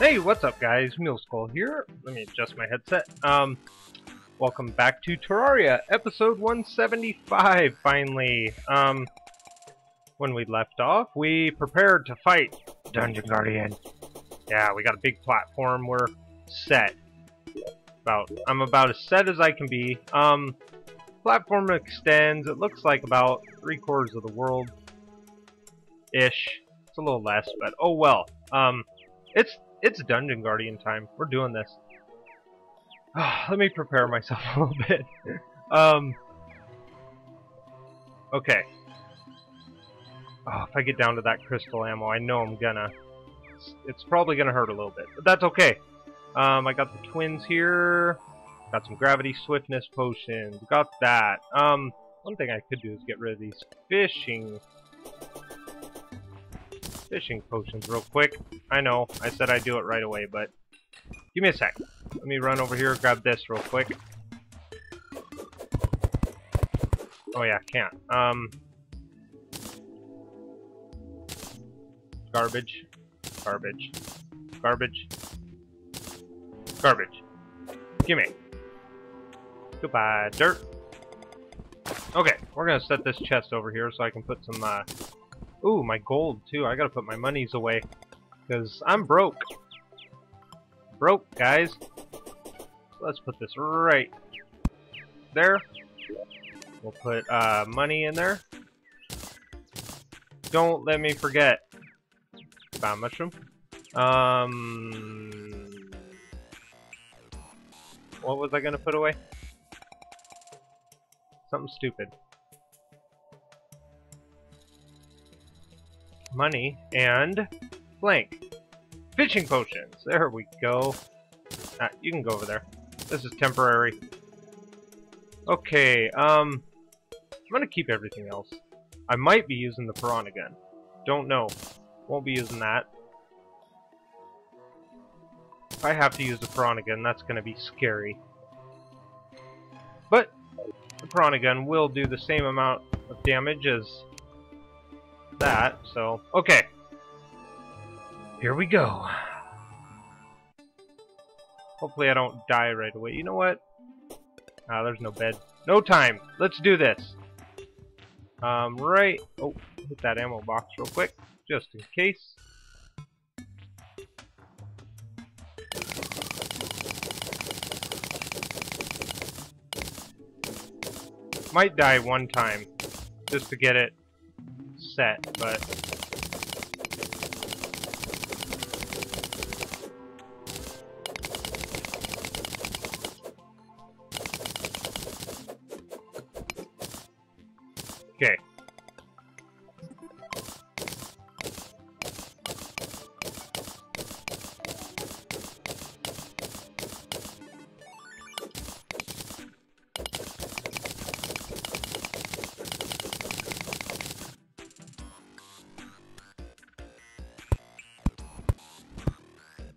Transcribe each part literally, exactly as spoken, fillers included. Hey, what's up guys, Muleskull here. Let me adjust my headset. Um, welcome back to Terraria, episode one seventy-five, finally. Um, when we left off, we prepared to fight Dungeon Guardian. Yeah, we got a big platform, we're set. About, I'm about as set as I can be. Um, platform extends, it looks like about three quarters of the world-ish. It's a little less, but oh well. Um, it's... It's Dungeon Guardian time. We're doing this. Let me prepare myself a little bit. um, okay. Oh, if I get down to that crystal ammo, I know I'm gonna... It's, it's probably gonna hurt a little bit, but that's okay. Um, I got the twins here. Got some gravity swiftness potions. Got that. Um, one thing I could do is get rid of these fishing... Fishing potions real quick. I know, I said I'd do it right away, but give me a sec. Let me run over here, grab this real quick. Oh yeah, can't. Um, garbage, garbage, garbage, garbage. Give me. Goodbye, dirt. Okay, we're gonna set this chest over here so I can put some, uh, ooh, my gold, too. I gotta put my monies away. Because I'm broke. Broke, guys. Let's put this right there. We'll put uh, money in there. Don't let me forget. About mushroom. Um, what was I gonna put away? Something stupid. Money and blank fishing potions. There we go. Ah, you can go over there. This is temporary. Okay. Um, I'm gonna keep everything else. I might be using the Piranha Gun. Don't know. Won't be using that. If I have to use the Piranha Gun, that's gonna be scary. But the Piranha Gun will do the same amount of damage as that, so okay, here we go. Hopefully I don't die right away. You know what? Ah, there's no bed, no time. Let's do this. Um, right. Oh, hit that ammo box real quick, just in case. Might die one time just to get it set, but okay.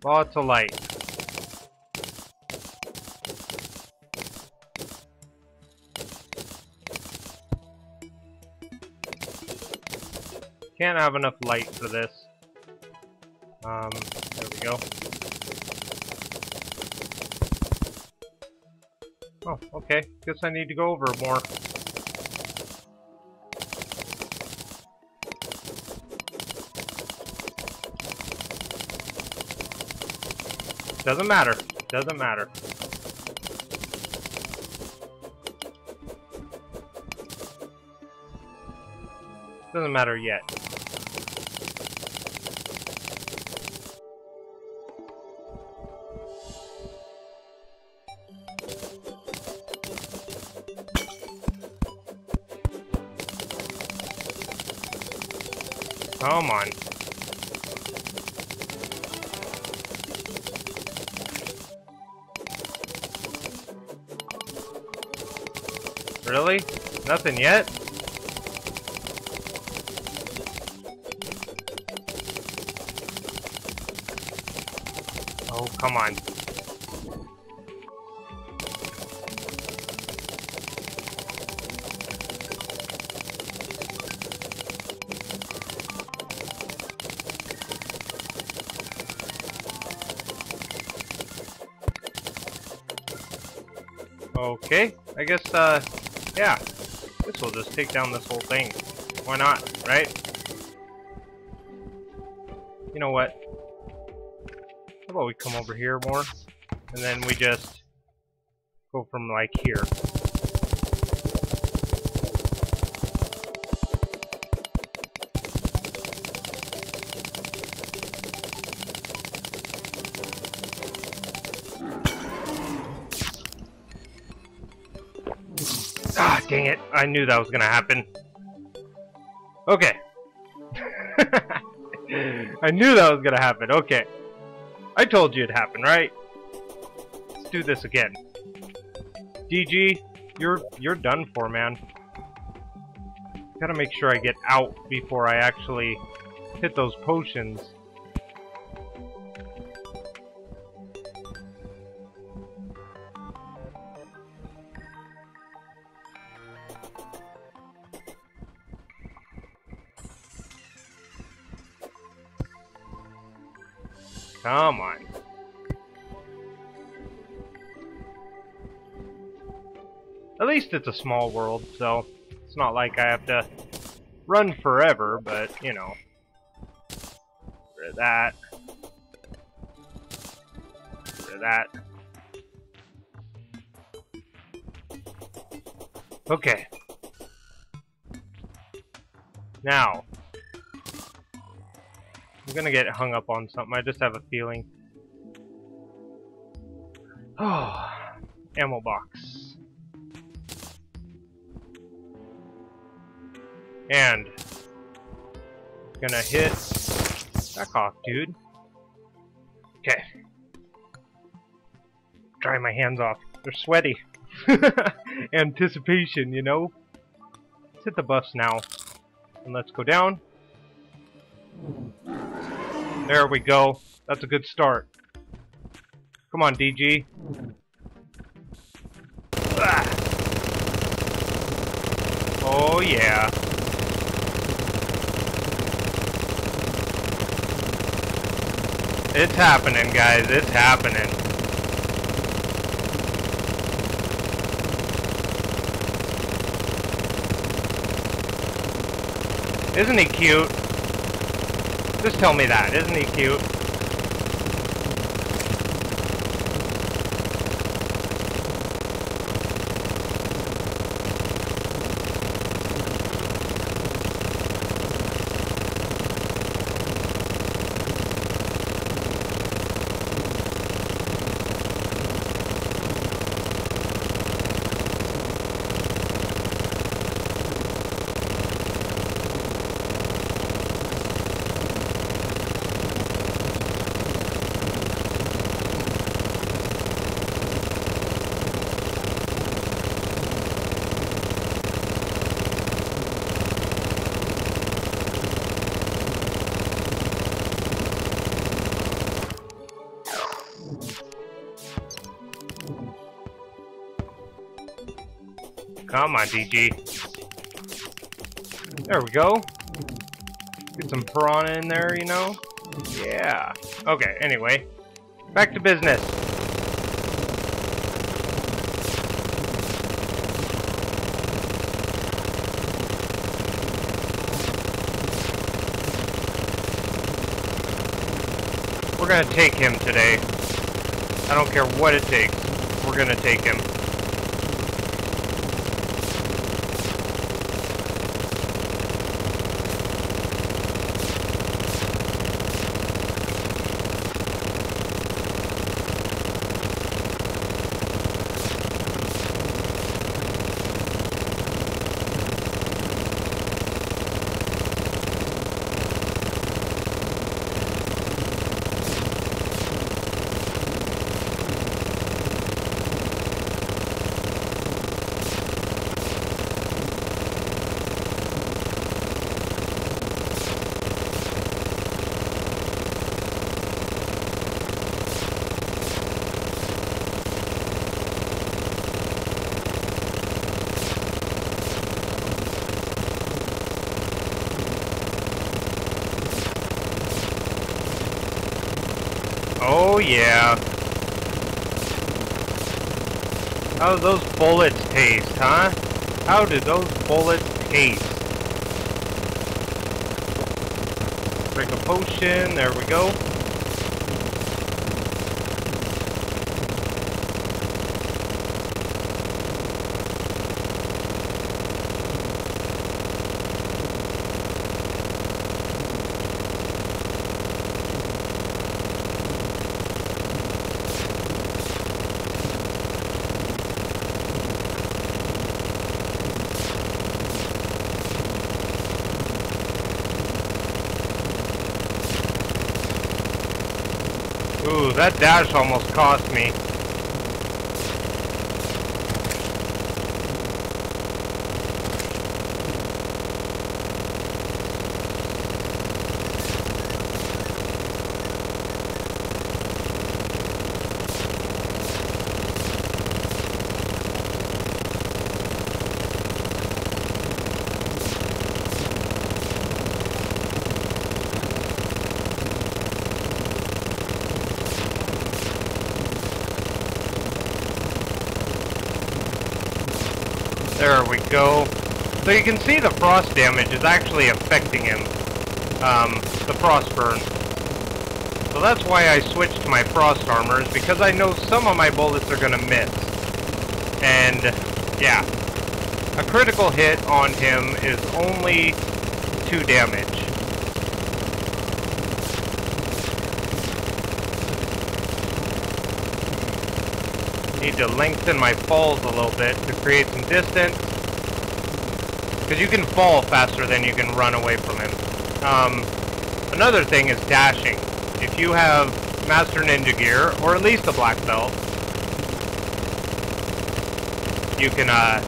Lots of light. Can't have enough light for this. Um, there we go. Oh, okay. Guess I need to go over more. Doesn't matter. Doesn't matter. Doesn't matter yet. Come on. Really? Nothing yet? Oh, come on. Okay, I guess, uh, yeah, this will just take down this whole thing. Why not, right? You know what? How about we come over here more, and then we just go from, like, here. Ah, dang it. I knew that was gonna happen. Okay. I knew that was gonna happen. Okay. I told you it'd happen, right? Let's do this again. D G, you're you're done for, man. Gotta make sure I get out before I actually hit those potions. Come on. At least it's a small world, so it's not like I have to run forever, but, you know. Get rid of that. Get rid of that. Okay. Now. I'm gonna get hung up on something. I just have a feeling. Oh, ammo box. And gonna hit. Back off, dude. Okay. Dry my hands off. They're sweaty. Anticipation, you know. Let's hit the bus now, and let's go down. There we go. That's a good start. Come on, D G. Ah. Oh, yeah. It's happening, guys. It's happening. Isn't he cute? Just tell me that, isn't he cute? Come on, D G. There we go. Get some piranha in there, you know? Yeah. Okay, anyway. Back to business. We're gonna take him today. I don't care what it takes. We're gonna take him. Oh yeah. How do those bullets taste, huh? How do those bullets taste? Drink a potion, there we go. Ooh, that dash almost cost me. There we go. So you can see the frost damage is actually affecting him. Um, the frost burn. So that's why I switched to my frost armor, is because I know some of my bullets are going to miss. And, yeah. A critical hit on him is only two damage. Need to lengthen my falls a little bit to create some distance, because you can fall faster than you can run away from him. Um, another thing is dashing. If you have Master Ninja Gear, or at least a black belt, you can uh,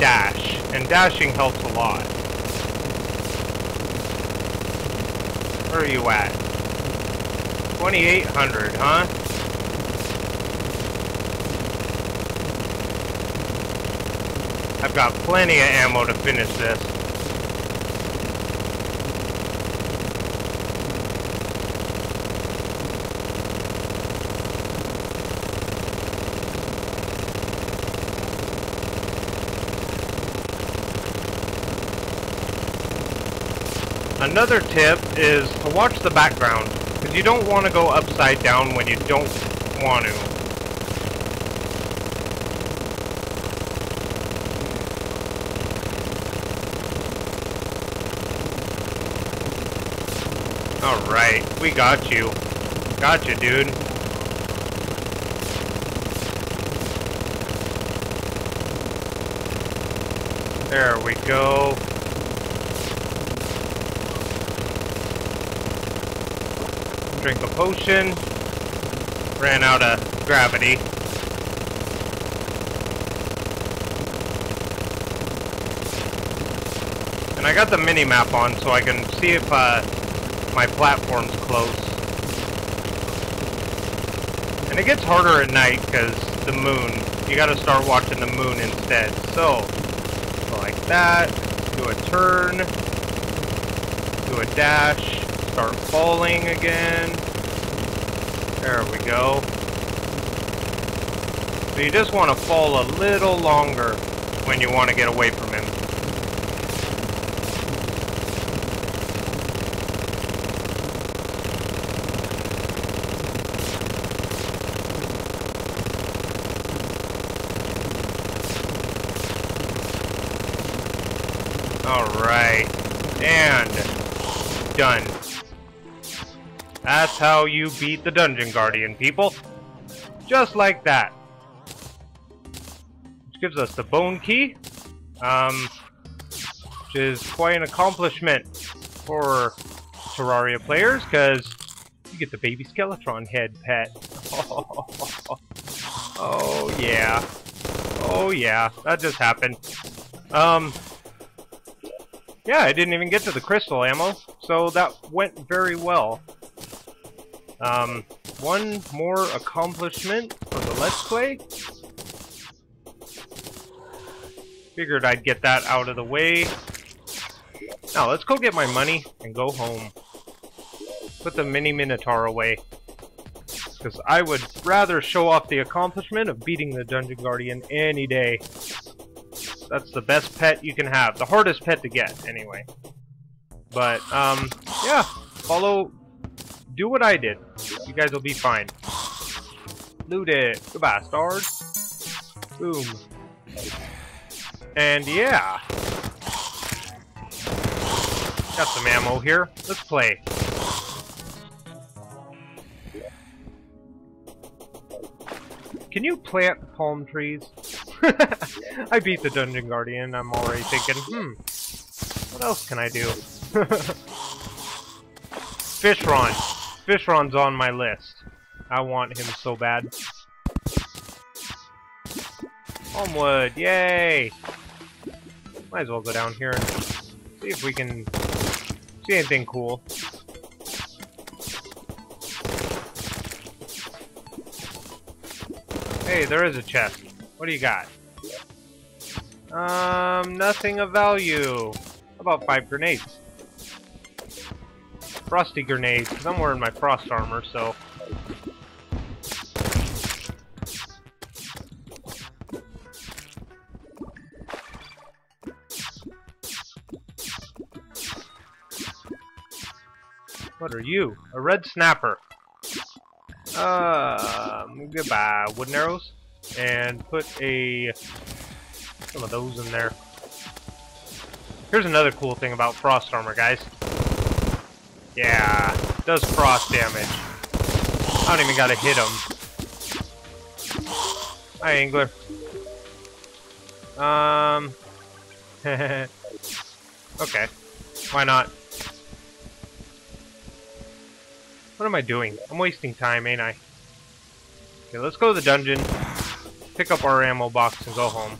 dash, and dashing helps a lot. Where are you at? twenty-eight hundred, huh? I've got plenty of ammo to finish this. Another tip is to watch the background, because you don't want to go upside down when you don't want to. Alright, we got you. Got you, dude. There we go. Drink a potion. Ran out of gravity. And I got the mini-map on so I can see if, uh... my platform's close. And it gets harder at night because the moon, you gotta start watching the moon instead. So, like that, do a turn, do a dash, start falling again. There we go. So you just wanna fall a little longer when you wanna get away from him. Alright, and done. That's how you beat the Dungeon Guardian, people. Just like that. Which gives us the Bone Key, um, which is quite an accomplishment for Terraria players, because you get the Baby Skeletron Head pet. Oh, yeah. Oh, yeah. That just happened. Um... Yeah, I didn't even get to the crystal ammo, so that went very well. Um, one more accomplishment for the Let's Play. Figured I'd get that out of the way. Now, let's go get my money and go home. Put the mini Minotaur away. this, because I would rather show off the accomplishment of beating the Dungeon Guardian any day. That's the best pet you can have. The hardest pet to get, anyway. But, um, yeah. Follow. Do what I did. You guys will be fine. Loot it. Goodbye, stars. Boom. And, yeah. Got some ammo here. Let's play. Can you plant palm trees? I beat the Dungeon Guardian. I'm already thinking, hmm, what else can I do? Fishron. Fishron's on my list. I want him so bad. Homewood, yay! Might as well go down here and see if we can see anything cool. Hey, there is a chest. What do you got? Um, nothing of value. How about five grenades? Frosty grenades, because I'm wearing my frost armor, so... What are you? A red snapper. Um, goodbye, wooden arrows. And put a... some of those in there. Here's another cool thing about frost armor, guys. Yeah, it does frost damage. I don't even gotta hit him. Hi, angler. Um... okay. Why not? What am I doing? I'm wasting time, ain't I? Okay, let's go to the dungeon, pick up our ammo box, and go home.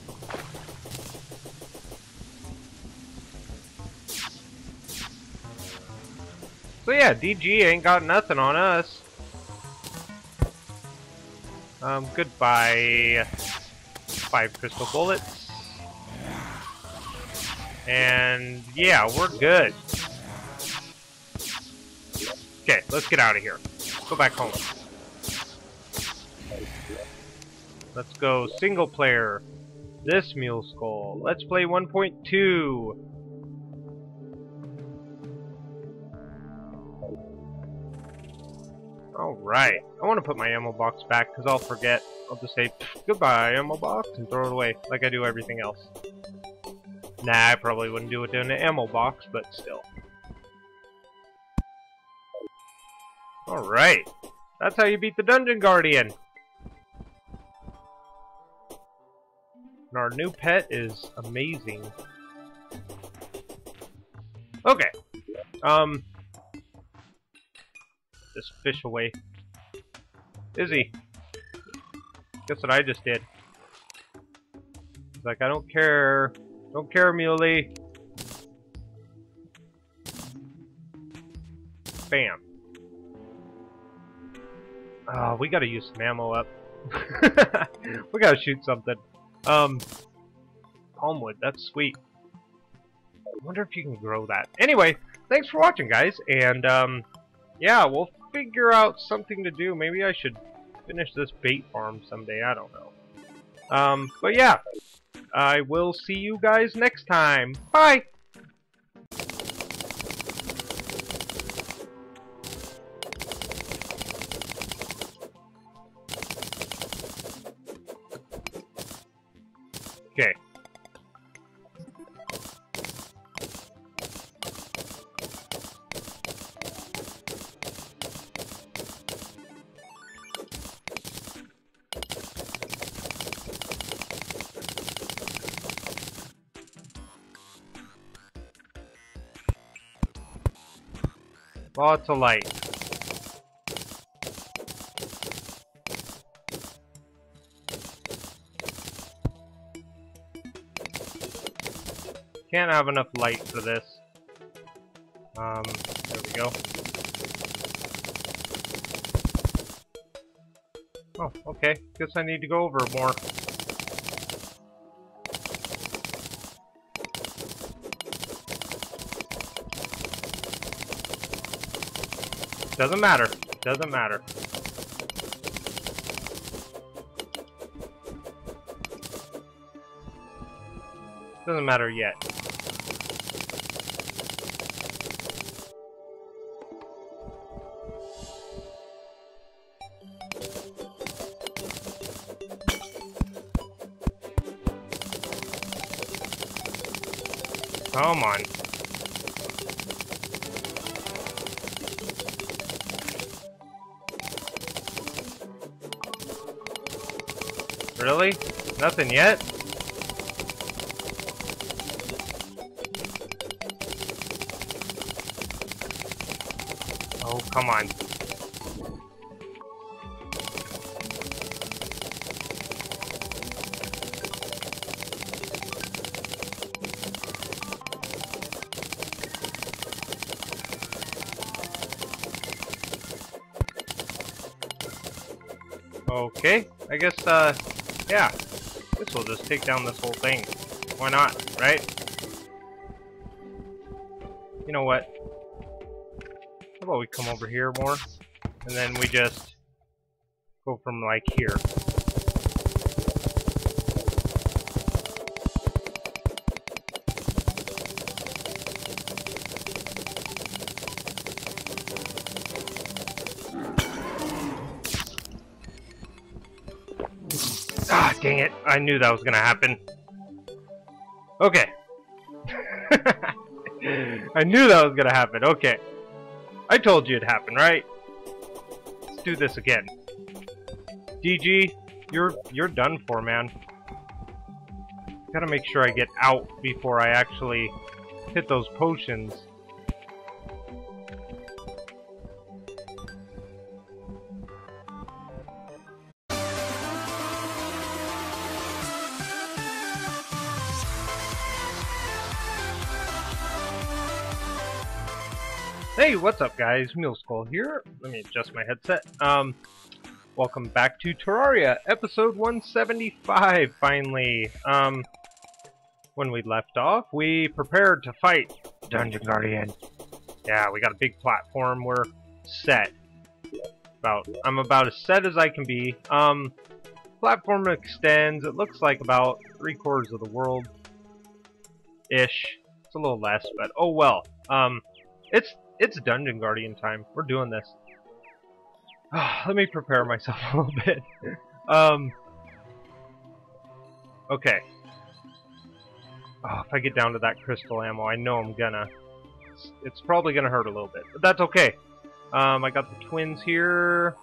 So yeah, D G ain't got nothing on us. Um, goodbye. Five crystal bullets. And yeah, we're good. Okay, let's get out of here. Go back home. Let's go single player. This Muleskull. Let's play one point two. Alright. I want to put my ammo box back because I'll forget. I'll just say, goodbye ammo box, and throw it away like I do everything else. Nah, I probably wouldn't do it in an ammo box, but still. Alright, that's how you beat the Dungeon Guardian! And our new pet is amazing. Okay, um... this fish away. Izzy! Guess what I just did. He's like, I don't care. Don't care, Muley. Bam. Uh, we gotta use some ammo up. We gotta shoot something. Um, palmwood, that's sweet. I wonder if you can grow that. Anyway, thanks for watching, guys, and um, yeah, we'll figure out something to do. Maybe I should finish this bait farm someday, I don't know. Um, but yeah, I will see you guys next time. Bye! Okay. Lots of light. Can't have enough light for this. Um, there we go. Oh, okay. Guess I need to go over more. Doesn't matter. Doesn't matter. Doesn't matter yet. Come on. Really? Nothing yet? Oh, come on. Okay, I guess, uh, yeah, this will just take down this whole thing. Why not, right? You know what? How about we come over here more, and then we just go from, like, here. Dang it, I knew that was gonna happen. Okay. I knew that was gonna happen, okay. I told you it happened, right? Let's do this again. D G, you're you're done for, man. Gotta make sure I get out before I actually hit those potions. Hey, what's up guys, Muleskull here. Let me adjust my headset. Um, welcome back to Terraria, episode one seventy-five, finally. Um, when we left off, we prepared to fight Dungeon Guardian. Yeah, we got a big platform, we're set. About, I'm about as set as I can be. Um, platform extends, it looks like about three quarters of the world-ish. It's a little less, but oh well. Um, it's... It's Dungeon Guardian time. We're doing this. Let me prepare myself a little bit. Um, okay. Oh, if I get down to that crystal ammo, I know I'm gonna... It's, it's probably gonna hurt a little bit, but that's okay. Um, I got the twins here.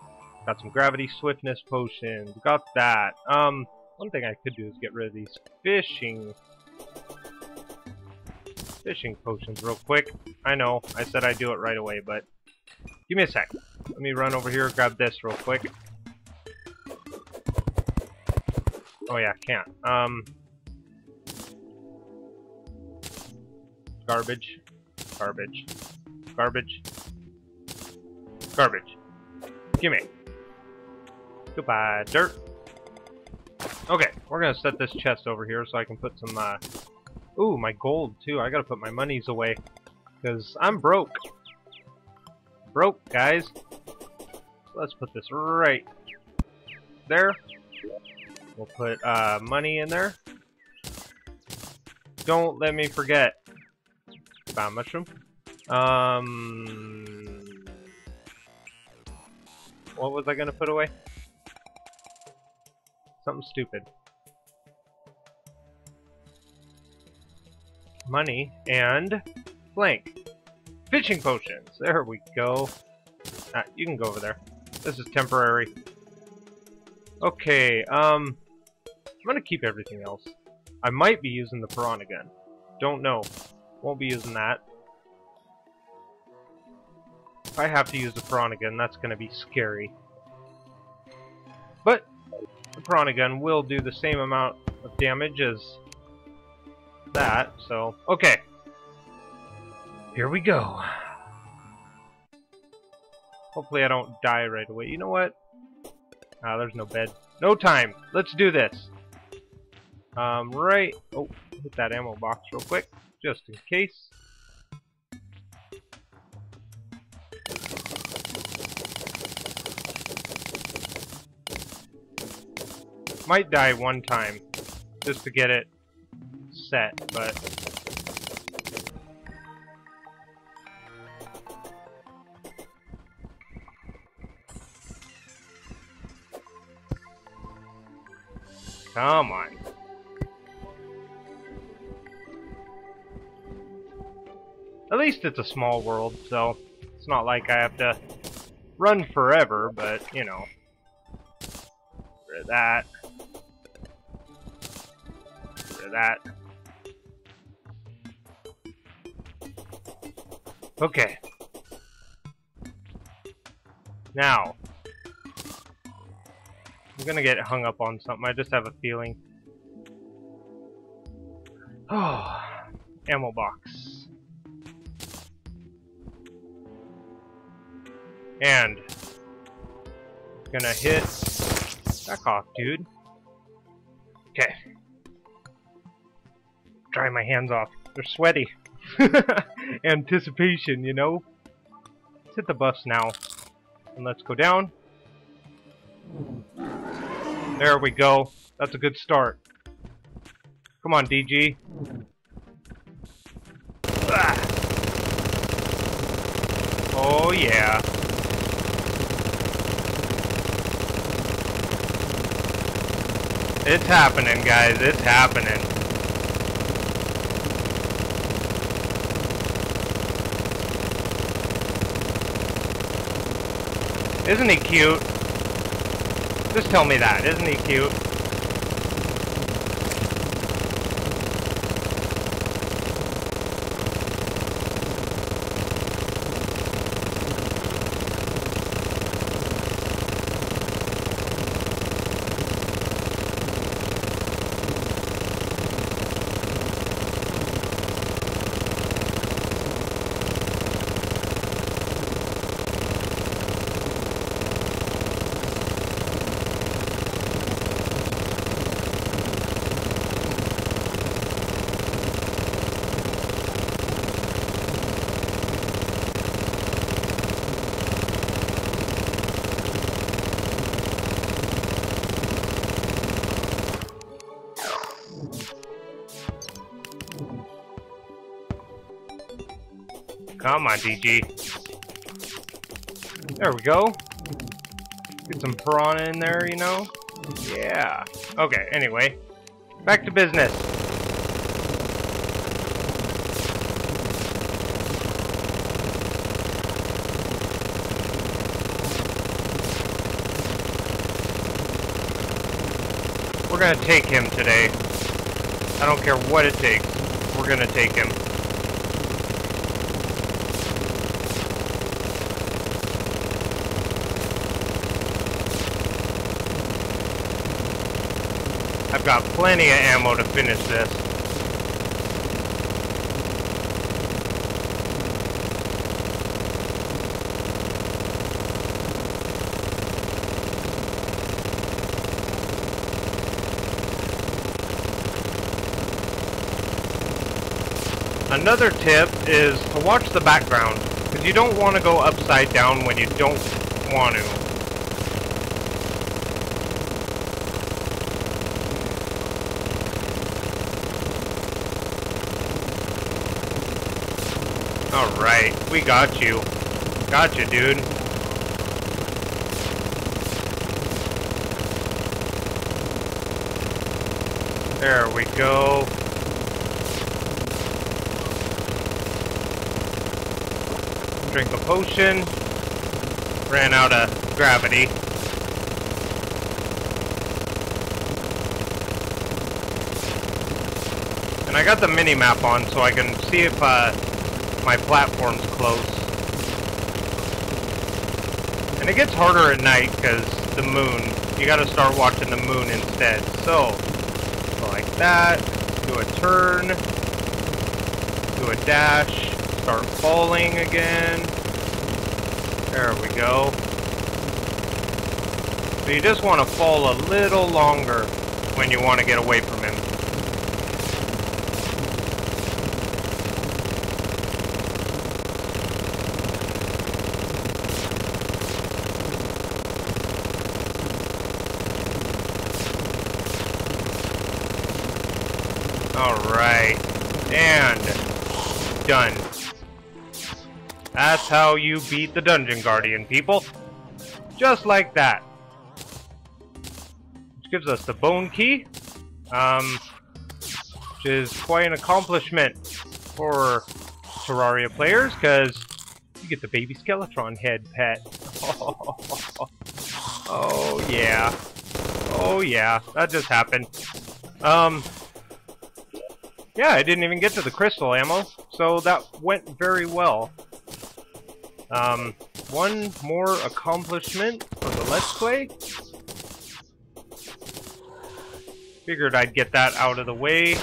Got some gravity swiftness potions. Got that. Um, one thing I could do is get rid of these fishing... Fishing potions real quick. I know, I said I'd do it right away, but give me a sec. Let me run over here, grab this real quick. Oh yeah, can't. Um, garbage, garbage, garbage, garbage. Gimme. Goodbye, dirt. Okay, we're gonna set this chest over here so I can put some, uh, ooh, my gold, too. I gotta put my monies away. Because I'm broke. Broke, guys. Let's put this right there. We'll put uh, money in there. Don't let me forget. Found mushroom. Um, what was I gonna put away? Something stupid. Money and blank fishing potions. There we go. Ah, you can go over there. This is temporary. Okay. Um, I'm gonna keep everything else. I might be using the Piranha Gun. Don't know. Won't be using that. If I have to use the Piranha Gun, that's gonna be scary. But the Piranha Gun will do the same amount of damage as that, so okay, here we go. Hopefully I don't die right away. You know what? Ah, there's no bed, no time. Let's do this. Um, right. Oh, hit that ammo box real quick, just in case. Might die one time, just to get it set, but come on. At least it's a small world, so it's not like I have to run forever, but, you know. Rid of that. Rid of that. Okay. Now. I'm gonna get hung up on something, I just have a feeling. Oh, ammo box. And gonna hit. Back off, dude. Okay. Dry my hands off. They're sweaty. Anticipation, you know. Let's hit the bus now. And let's go down. There we go. That's a good start. Come on, D G. Ah. Oh, yeah. It's happening, guys. It's happening. Isn't he cute? Just tell me that. Isn't he cute? Come on, D G. There we go. Get some piranha in there, you know? Yeah. Okay, anyway. Back to business. We're gonna take him today. I don't care what it takes. We're gonna take him. I've got plenty of ammo to finish this. Another tip is to watch the background, because you don't want to go upside down when you don't want to. Alright, we got you. Got you, dude. There we go. Drink a potion. Ran out of gravity. And I got the mini-map on so I can see if, uh... my platform's close. And it gets harder at night because the moon. You gotta start watching the moon instead. So, go like that. Do a turn. Do a dash. Start falling again. There we go. So you just want to fall a little longer when you want to get away from him. Alright. And done. That's how you beat the Dungeon Guardian, people. Just like that. Which gives us the Bone Key. Um, which is quite an accomplishment for Terraria players, because you get the Baby Skeletron Head pet. Oh, oh yeah. Oh yeah, that just happened. Um, yeah, I didn't even get to the crystal ammo, so that went very well. Um, one more accomplishment for the Let's Play. Figured I'd get that out of the way.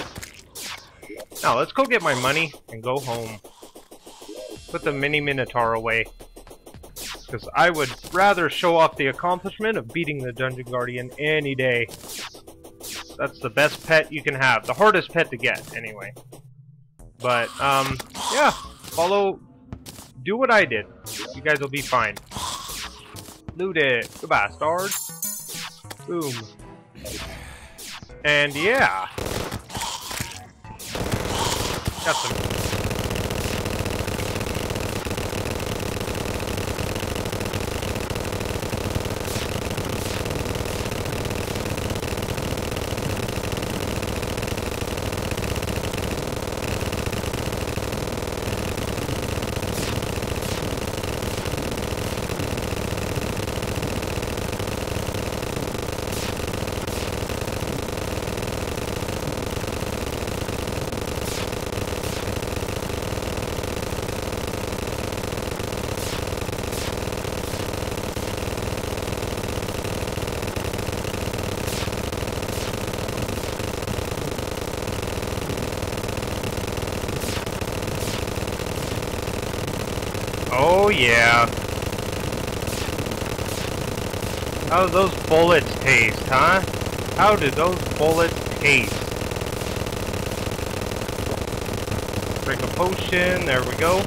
Now, let's go get my money and go home. Put the mini Minotaur away. Because I would rather show off the accomplishment of beating the Dungeon Guardian any day. That's the best pet you can have. The hardest pet to get, anyway. But, um, yeah. Follow. Do what I did. You guys will be fine. Loot it. Goodbye, stars. Boom. And, yeah. Got some... Oh yeah. How do those bullets taste, huh? How do those bullets taste? Drink a potion, there we go.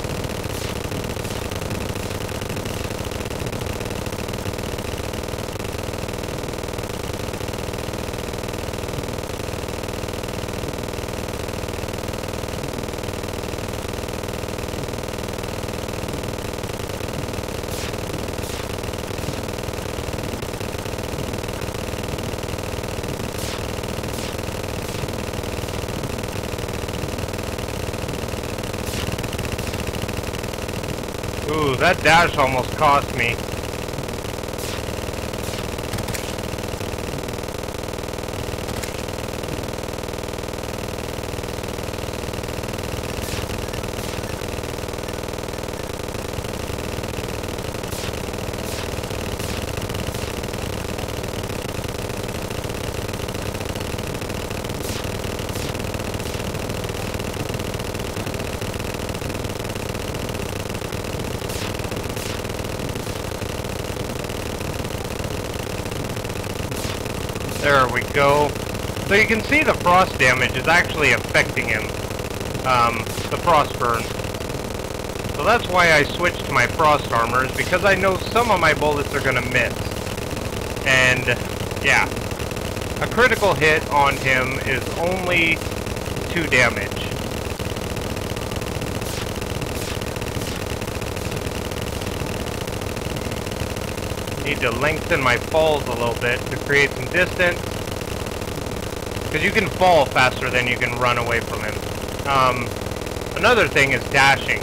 Ooh, that dash almost cost me. There we go. So you can see the frost damage is actually affecting him. Um, the frost burn. So that's why I switched to my frost armor, is because I know some of my bullets are going to miss. And, yeah. A critical hit on him is only two damage. Need to lengthen my falls a little bit to create some distance, because you can fall faster than you can run away from him. Um, another thing is dashing.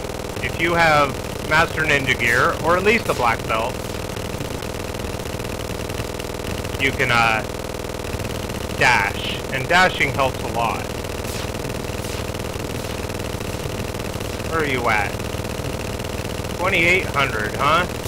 If you have Master Ninja Gear, or at least a black belt, you can uh, dash, and dashing helps a lot. Where are you at? twenty-eight hundred, huh?